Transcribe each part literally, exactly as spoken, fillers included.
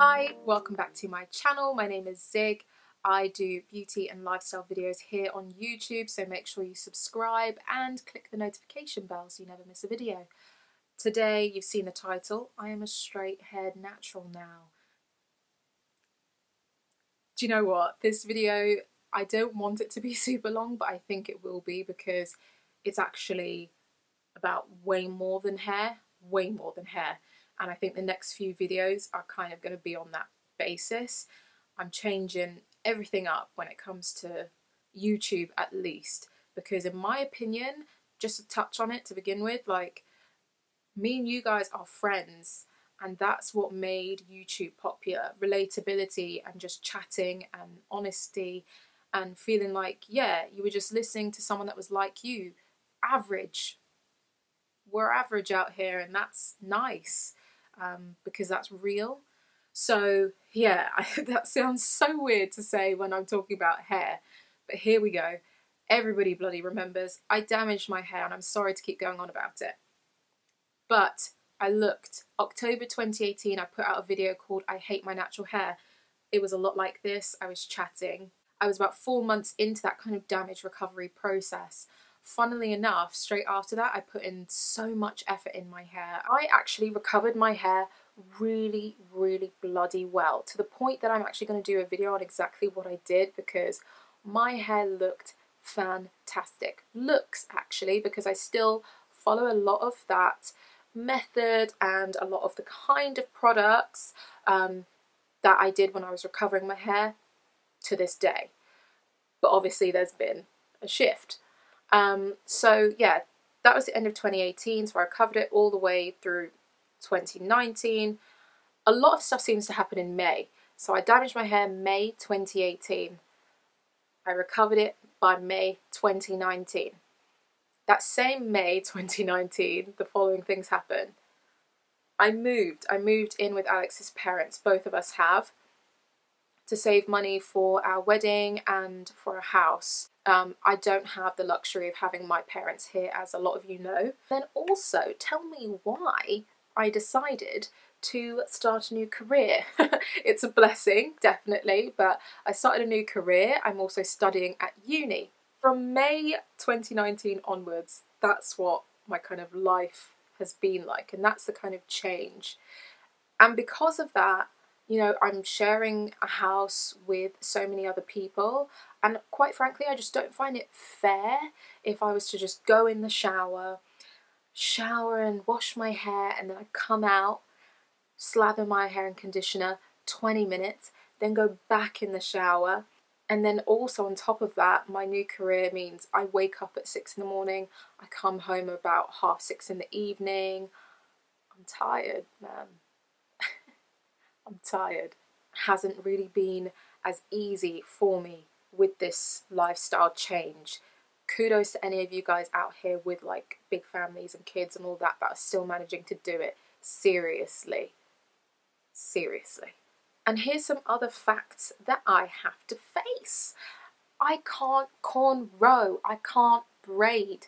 Hi, welcome back to my channel. My name is Zig. I do beauty and lifestyle videos here on YouTube, so make sure you subscribe and click the notification bell so you never miss a video. Today, you've seen the title, I am a straight-haired natural now. Do you know what? This video, I don't want it to be super long, but I think it will be because it's actually about way more than hair, way more than hair. And I think the next few videos are kind of going to be on that basis. I'm changing everything up when it comes to YouTube, at least, because in my opinion, just to touch on it to begin with, like, me and you guys are friends, and that's what made YouTube popular. Relatability and just chatting and honesty and feeling like, yeah, you were just listening to someone that was like you. Average. We're average out here, and that's nice um, because that's real. So yeah, I, that sounds so weird to say when I'm talking about hair, but here we go. Everybody bloody remembers I damaged my hair, and I'm sorry to keep going on about it. But I looked, October twenty eighteen, I put out a video called I Hate My Natural Hair. It was a lot like this. I was chatting. I was about four months into that kind of damage recovery process. Funnily enough, straight after that, I put in so much effort in my hair. I actually recovered my hair really, really bloody well, to the point that I'm actually going to do a video on exactly what I did, because my hair looked fantastic. Looks, actually, because I still follow a lot of that method and a lot of the kind of products um, that I did when I was recovering my hair to this day. But obviously there's been a shift. Um, so yeah, that was the end of twenty eighteen, so I covered it all the way through twenty nineteen. A lot of stuff seems to happen in May. So I damaged my hair May twenty eighteen. I recovered it by May twenty nineteen. That same May twenty nineteen, the following things happened. I moved. I moved in with Alex's parents, both of us have, to save money for our wedding and for a house. Um, I don't have the luxury of having my parents here, as a lot of you know. Then also, tell me why I decided to start a new career. It's a blessing, definitely, but I started a new career. I'm also studying at uni. From May twenty nineteen onwards, that's what my kind of life has been like, and that's the kind of change. And because of that, you know, I'm sharing a house with so many other people, and quite frankly, I just don't find it fair if I was to just go in the shower, shower and wash my hair, and then I come out, slather my hair in conditioner, twenty minutes, then go back in the shower. And then also on top of that, my new career means I wake up at six in the morning, I come home about half six in the evening. I'm tired, man. I'm tired. Hasn't really been as easy for me with this lifestyle change. Kudos to any of you guys out here with like big families and kids and all that that are still managing to do it. Seriously. Seriously. And here's some other facts that I have to face. I can't cornrow, I can't braid,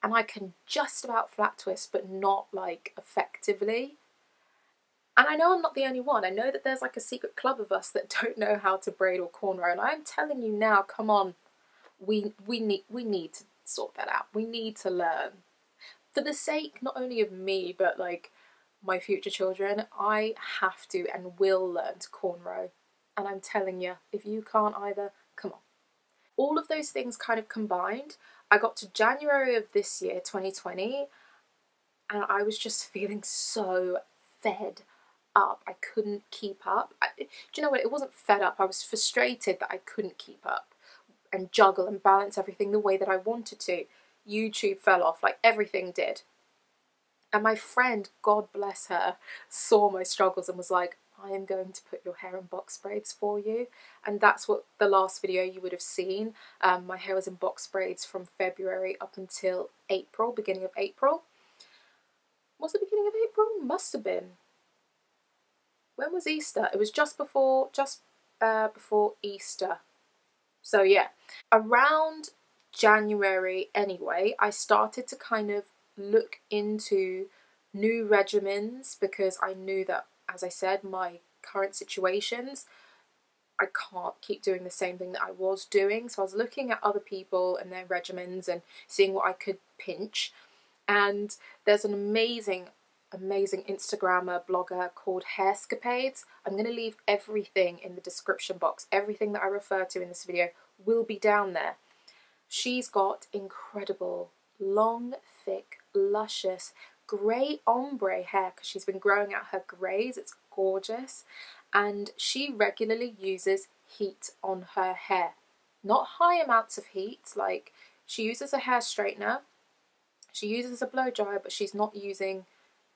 and I can just about flat twist, but not like effectively. And I know I'm not the only one. I know that there's like a secret club of us that don't know how to braid or cornrow, and I'm telling you now, come on, we we need we need to sort that out. We need to learn, for the sake not only of me, but like my future children. I have to and will learn to cornrow, and I'm telling you, if you can't either, come on. All of those things kind of combined, I got to January of this year, twenty twenty, and I was just feeling so fed up. I couldn't keep up. I, do you know what, it wasn't fed up, I was frustrated that I couldn't keep up and juggle and balance everything the way that I wanted to. YouTube fell off, like everything did. And my friend, God bless her, saw my struggles and was like, I am going to put your hair in box braids for you. And that's what the last video you would have seen. Um, my hair was in box braids from February up until April, beginning of April. Was it beginning of April? Must have been. When was Easter? It was just before, just uh, before Easter. So yeah, around January anyway, I started to kind of look into new regimens, because I knew that, as I said, my current situations, I can't keep doing the same thing that I was doing. So I was looking at other people and their regimens and seeing what I could pinch. And there's an amazing, amazing Instagrammer, blogger called Hairscapades. I'm going to leave everything in the description box. Everything that I refer to in this video will be down there. She's got incredible, long, thick, luscious, grey ombre hair, because she's been growing out her greys. It's gorgeous. And she regularly uses heat on her hair. Not high amounts of heat, like she uses a hair straightener, she uses a blow dryer, but she's not using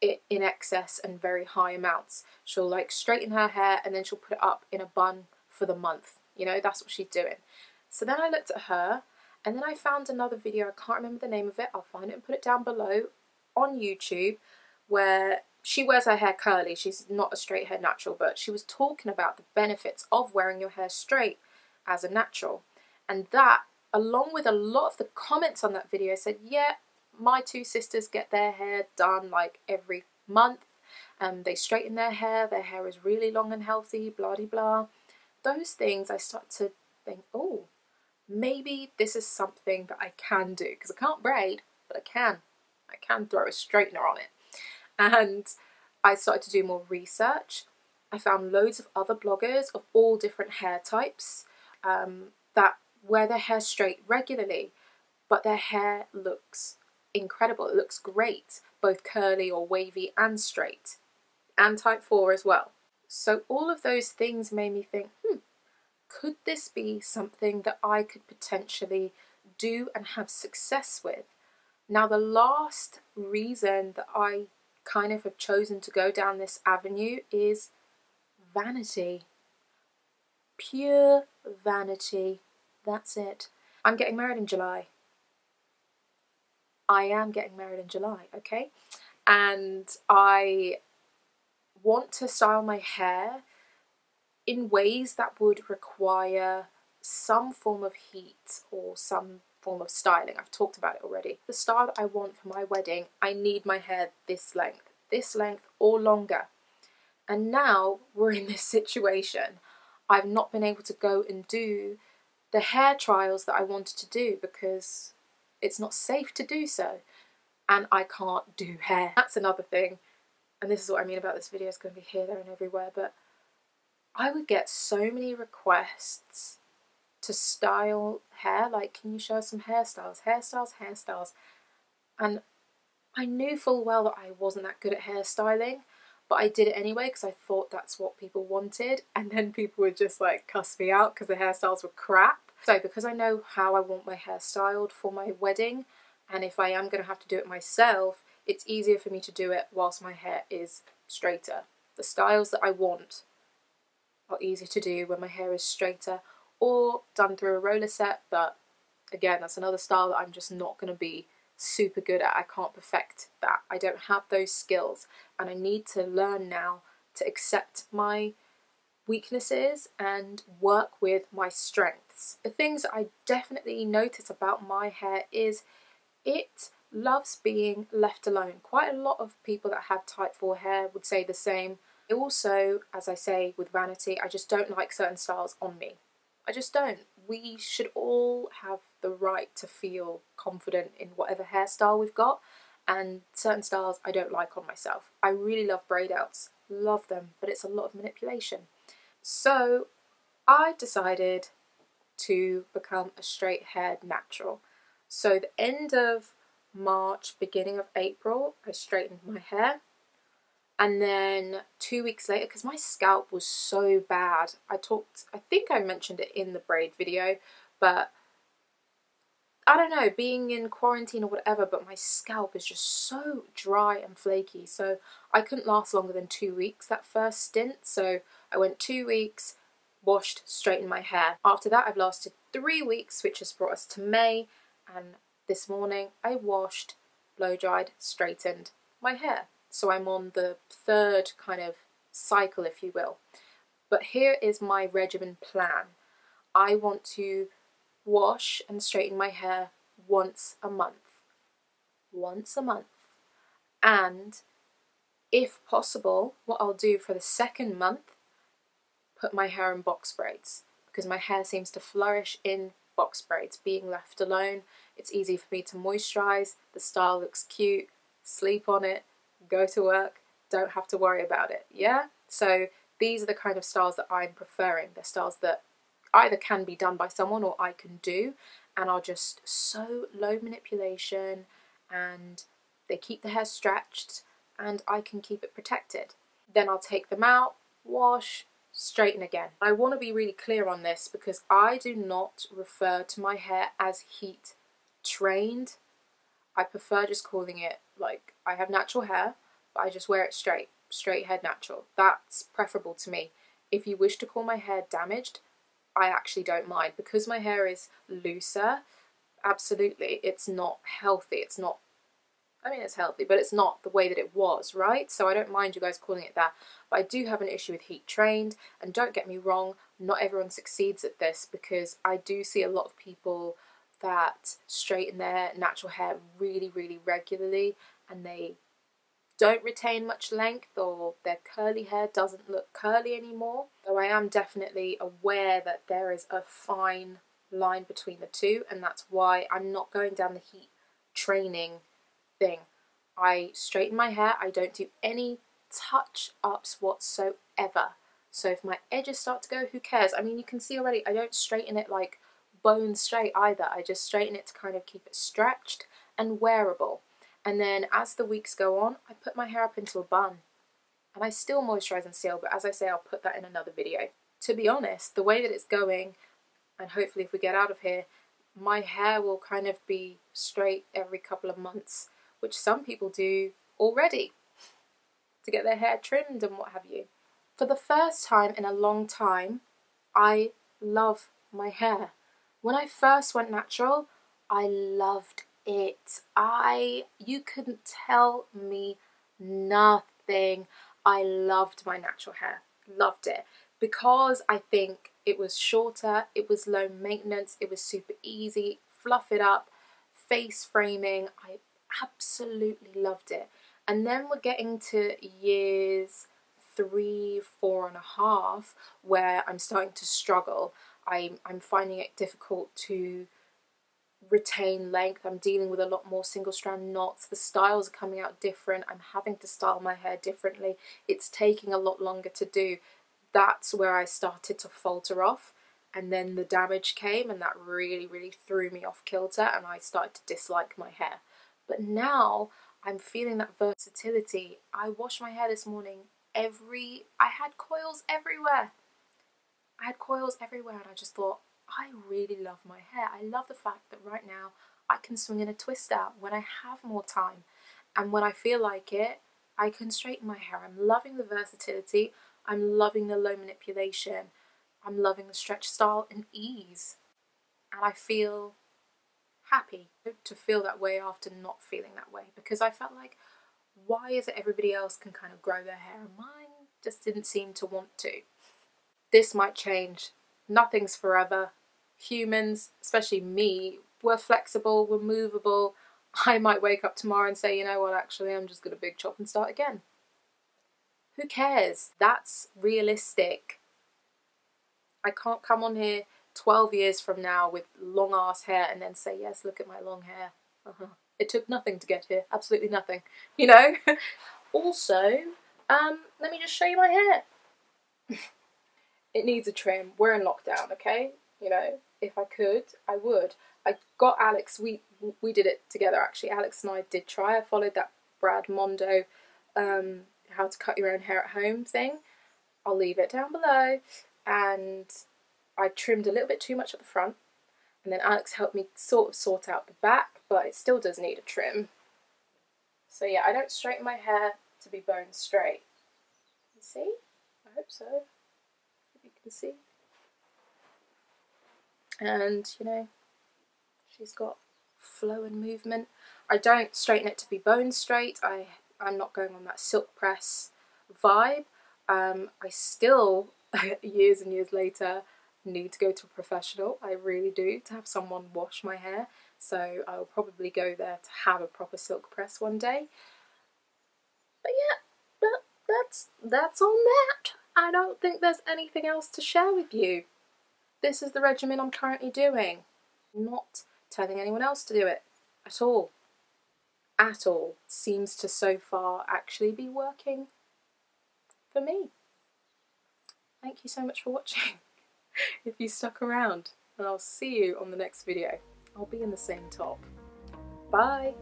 it in excess and very high amounts. She'll like straighten her hair and then she'll put it up in a bun for the month. You know, that's what she's doing. So then I looked at her, and then I found another video, I can't remember the name of it, I'll find it and put it down below, on YouTube, where she wears her hair curly. She's not a straight hair natural, but she was talking about the benefits of wearing your hair straight as a natural. And that, along with a lot of the comments on that video, said, yeah, my two sisters get their hair done like every month, and they straighten their hair, their hair is really long and healthy, blah de blah. Those things, I start to think, oh, maybe this is something that I can do, because I can't braid, but I can. I can throw a straightener on it. And I started to do more research. I found loads of other bloggers of all different hair types um, that wear their hair straight regularly, but their hair looks incredible. It looks great, both curly or wavy and straight, and type four as well. So all of those things made me think, hmm, could this be something that I could potentially do and have success with? Now, the last reason that I kind of have chosen to go down this avenue is vanity. Pure vanity. That's it. I'm getting married in July. I am getting married in July, okay? And I want to style my hair in ways that would require some form of heat or some form of styling. I've talked about it already. The style that I want for my wedding, I need my hair this length, this length or longer. And now we're in this situation. I've not been able to go and do the hair trials that I wanted to do because it's not safe to do so. And I can't do hair. That's another thing. And this is what I mean about this video. It's going to be here, there and everywhere. But I would get so many requests to style hair, like, can you show us some hairstyles, hairstyles, hairstyles. And I knew full well that I wasn't that good at hairstyling, but I did it anyway because I thought that's what people wanted. And then people would just like cuss me out because the hairstyles were crap. So because I know how I want my hair styled for my wedding, and if I am going to have to do it myself, it's easier for me to do it whilst my hair is straighter. The styles that I want are easier to do when my hair is straighter, or done through a roller set, but again, that's another style that I'm just not going to be super good at. I can't perfect that. I don't have those skills, and I need to learn now to accept my weaknesses and work with my strengths. The things that I definitely notice about my hair is it loves being left alone. Quite a lot of people that have type four hair would say the same. Also, as I say with vanity, I just don't like certain styles on me. I just don't. We should all have the right to feel confident in whatever hairstyle we've got, and certain styles I don't like on myself. I really love braid outs, love them, but it's a lot of manipulation. So I decided to become a straight haired natural. So the end of March, beginning of April, I straightened my hair. And then two weeks later, because my scalp was so bad, I talked, I think I mentioned it in the braid video, but I don't know, being in quarantine or whatever, but my scalp is just so dry and flaky. So I couldn't last longer than two weeks, that first stint. So I went two weeks, washed, straightened my hair. After that, I've lasted three weeks, which has brought us to May. And this morning I washed, blow dried, straightened my hair. So I'm on the third kind of cycle, if you will. But here is my regimen plan. I want to wash and straighten my hair once a month. Once a month. And if possible, what I'll do for the second month, put my hair in box braids, because my hair seems to flourish in box braids. Being left alone, it's easy for me to moisturize, the style looks cute, sleep on it, go to work, don't have to worry about it, yeah? So these are the kind of styles that I'm preferring. They're styles that either can be done by someone or I can do, and are just so low manipulation, and they keep the hair stretched, and I can keep it protected. Then I'll take them out, wash, straighten again. I want to be really clear on this because I do not refer to my hair as heat trained. I prefer just calling it, like, I have natural hair, but I just wear it straight, straight head natural. That's preferable to me. If you wish to call my hair damaged, I actually don't mind. Because my hair is looser, absolutely, it's not healthy. It's not, I mean, it's healthy, but it's not the way that it was, right? So I don't mind you guys calling it that. But I do have an issue with heat trained, and don't get me wrong, not everyone succeeds at this, because I do see a lot of people that straighten their natural hair really, really regularly, and they don't retain much length, or their curly hair doesn't look curly anymore. Though I am definitely aware that there is a fine line between the two, and that's why I'm not going down the heat training thing. I straighten my hair, I don't do any touch-ups whatsoever. So if my edges start to go, who cares? I mean, you can see already I don't straighten it like bone straight either. I just straighten it to kind of keep it stretched and wearable. And then as the weeks go on, I put my hair up into a bun, and I still moisturize and seal, but as I say, I'll put that in another video. To be honest, the way that it's going, and hopefully if we get out of here, my hair will kind of be straight every couple of months, which some people do already to get their hair trimmed and what have you. For the first time in a long time, I love my hair. When I first went natural, I loved it. I, you couldn't tell me nothing. I loved my natural hair, loved it, because I think it was shorter, it was low maintenance, it was super easy, fluff it up, face framing, I absolutely loved it. And then we're getting to years three, four and a half where I'm starting to struggle. I'm, I'm finding it difficult to retain length. I'm dealing with a lot more single strand knots. The styles are coming out different. I'm having to style my hair differently. It's taking a lot longer to do. That's where I started to falter off, and then the damage came, and that really, really threw me off kilter, and I started to dislike my hair. But now I'm feeling that versatility. I washed my hair this morning. Every, I had coils everywhere. I had coils everywhere, and I just thought, I really love my hair. I love the fact that right now I can swing in a twist out when I have more time, and when I feel like it, I can straighten my hair. I'm loving the versatility. I'm loving the low manipulation. I'm loving the stretch style and ease, and I feel happy to feel that way after not feeling that way, because I felt like, why is it everybody else can kind of grow their hair and mine just didn't seem to want to? This might change. Nothing's forever. Humans, especially me, we're flexible, we're movable. I might wake up tomorrow and say, you know what, actually, I'm just gonna big chop and start again. Who cares? That's realistic. I can't come on here twelve years from now with long ass hair and then say, yes, look at my long hair. Uh-huh. It took nothing to get here, absolutely nothing, you know? Also, um, let me just show you my hair. It needs a trim. We're in lockdown, okay? You know, if I could, I would. I got Alex, we we did it together actually. Alex and I did try. I followed that Brad Mondo um, how to cut your own hair at home thing. I'll leave it down below. And I trimmed a little bit too much at the front. And then Alex helped me sort of sort out the back, but it still does need a trim. So yeah, I don't straighten my hair to be bone straight. You see? I hope so. See, and you know, she's got flow and movement. I don't straighten it to be bone straight. I I'm not going on that silk press vibe. Um, I still years and years later need to go to a professional. I really do, to have someone wash my hair. So I'll probably go there to have a proper silk press one day. But yeah, that's, that's on that. I don't think there's anything else to share with you. This is the regimen I'm currently doing. I'm not telling anyone else to do it at all. At all. Seems to so far actually be working for me. Thank you so much for watching. If you stuck around, and I'll see you on the next video. I'll be in the same top. Bye!